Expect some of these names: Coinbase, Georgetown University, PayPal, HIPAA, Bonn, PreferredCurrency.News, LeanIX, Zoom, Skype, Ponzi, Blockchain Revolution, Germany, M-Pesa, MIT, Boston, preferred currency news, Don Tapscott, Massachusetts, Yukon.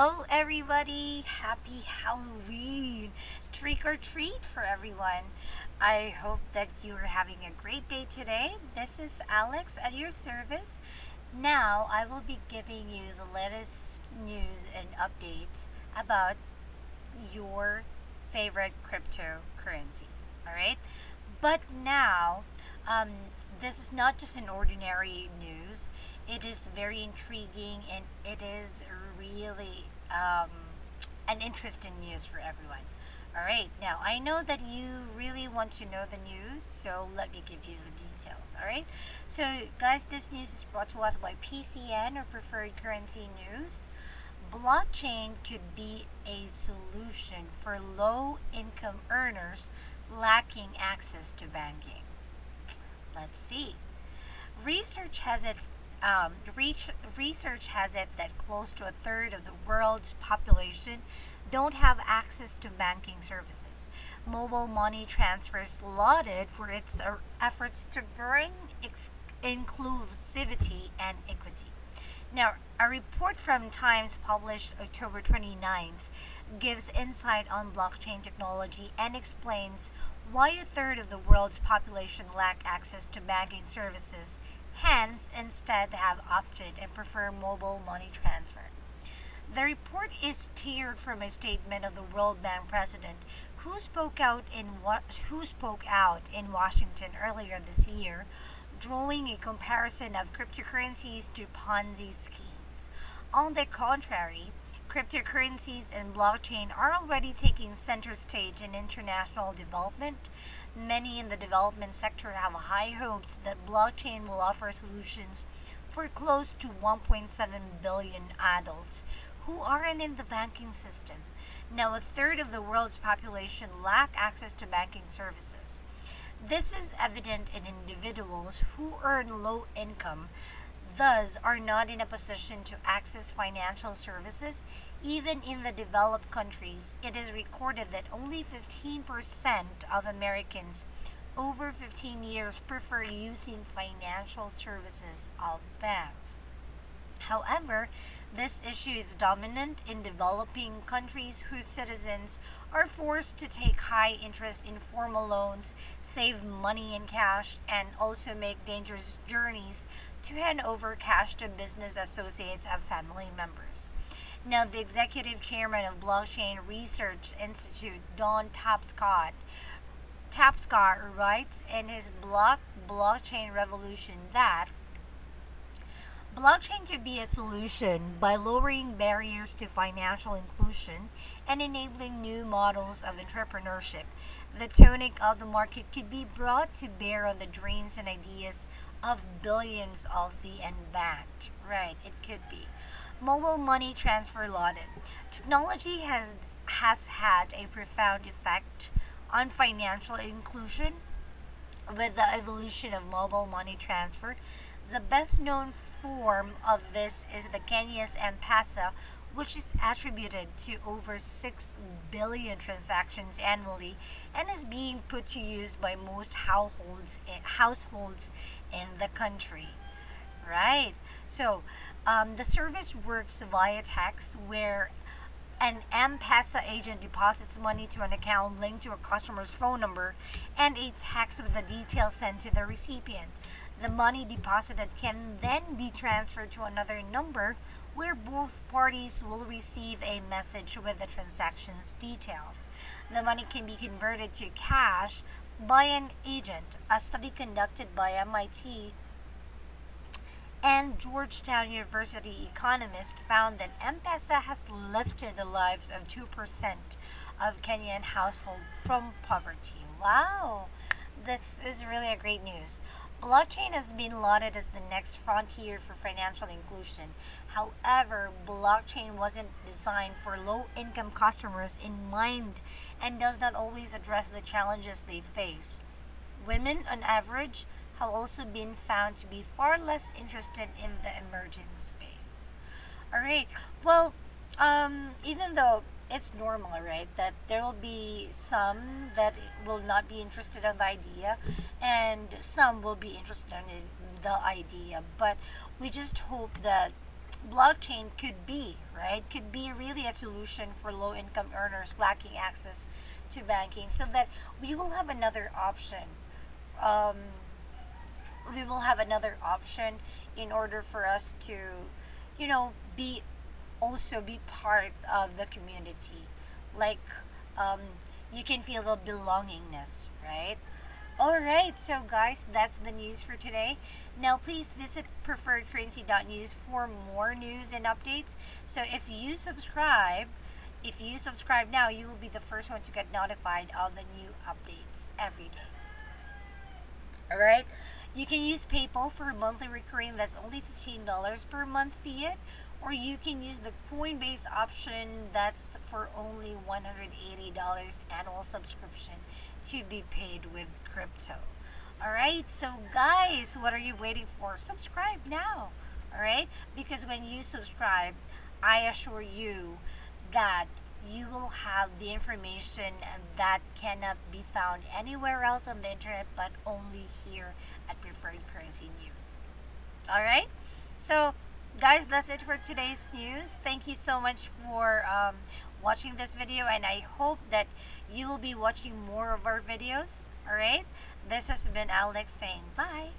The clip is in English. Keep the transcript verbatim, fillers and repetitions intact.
Hello everybody, happy Halloween, trick or treat for everyone. I hope that you're having a great day today. This is Alex at your service. Now I will be giving you the latest news and updates about your favorite cryptocurrency, all right? But now, um, this is not just an ordinary news. It is very intriguing and it is really um, an interesting news for everyone. All right, now I know that you really want to know the news, so let me give you the details, all right? So guys, this news is brought to us by P C N, or Preferred Currency News. Blockchain could be a solution for low-income earners lacking access to banking. Let's see. Research has it Um, research has it that close to a third of the world's population don't have access to banking services. Mobile money transfer is lauded for its efforts to bring inclusivity and equity. Now, a report from Times published October twenty-ninth gives insight on blockchain technology and explains why a third of the world's population lack access to banking services. Hence, instead have opted and prefer mobile money transfer. The report is tiered from a statement of the World Bank president, who spoke out in who spoke out in Washington earlier this year, drawing a comparison of cryptocurrencies to Ponzi schemes. On the contrary, cryptocurrencies and blockchain are already taking center stage in international development. Many in the development sector have high hopes that blockchain will offer solutions for close to one point seven billion adults who aren't in the banking system. Now, a third of the world's population lack access to banking services. This is evident in individuals who earn low income, thus are not in a position to access financial services. Even in the developed countries, it is recorded that only fifteen percent of Americans over fifteen years prefer using financial services of banks. However, this issue is dominant in developing countries whose citizens are forced to take high-interest informal loans, save money in cash, and also make dangerous journeys to hand over cash to business associates and family members. Now, the executive chairman of Blockchain Research Institute, Don Tapscott, Tapscott writes in his blog, Blockchain Revolution, that blockchain could be a solution by lowering barriers to financial inclusion and enabling new models of entrepreneurship. The tonic of the market could be brought to bear on the dreams and ideas of billions of the unbanked. Right, it could be. Mobile money transfer lauded. Technology has, has had a profound effect on financial inclusion with the evolution of mobile money transfer. The best known form of this is the Kenya's M-Pesa, which is attributed to over six billion transactions annually and is being put to use by most households households in the country. Right? So, um, the service works via text, where an M-Pesa agent deposits money to an account linked to a customer's phone number and a text with the details sent to the recipient. The money deposited can then be transferred to another number where both parties will receive a message with the transaction's details. The money can be converted to cash by an agent. A study conducted by M I T and Georgetown University economists found that M-Pesa has lifted the lives of two percent of Kenyan households from poverty. Wow, this is really a great news. Blockchain has been lauded as the next frontier for financial inclusion. However, blockchain wasn't designed for low-income customers in mind and does not always address the challenges they face. Women, on average, have also been found to be far less interested in the emerging space. All right, well, um, even though it's normal, right, that there will be some that will not be interested in the idea and some will be interested in the idea, but we just hope that blockchain could be, right, could be really a solution for low-income earners lacking access to banking, so that we will have another option. Um, we will have another option in order for us to, you know, be also be part of the community. Like, um, you can feel the belongingness, right? All right, so guys, that's the news for today. Now, please visit preferred currency dot news for more news and updates. So if you subscribe, if you subscribe now, you will be the first one to get notified of the new updates every day. All right, you can use PayPal for monthly recurring. That's only fifteen dollars per month fiat. Or you can use the Coinbase option. That's for only one hundred eighty dollars annual subscription to be paid with crypto. All right, so guys, what are you waiting for? Subscribe now, all right? Because when you subscribe, I assure you that you will have the information that cannot be found anywhere else on the internet, but only here at Preferred Currency News. All right, so guys, that's it for today's news. Thank you so much for um, watching this video, and I hope that you will be watching more of our videos. All right, this has been Alex saying bye.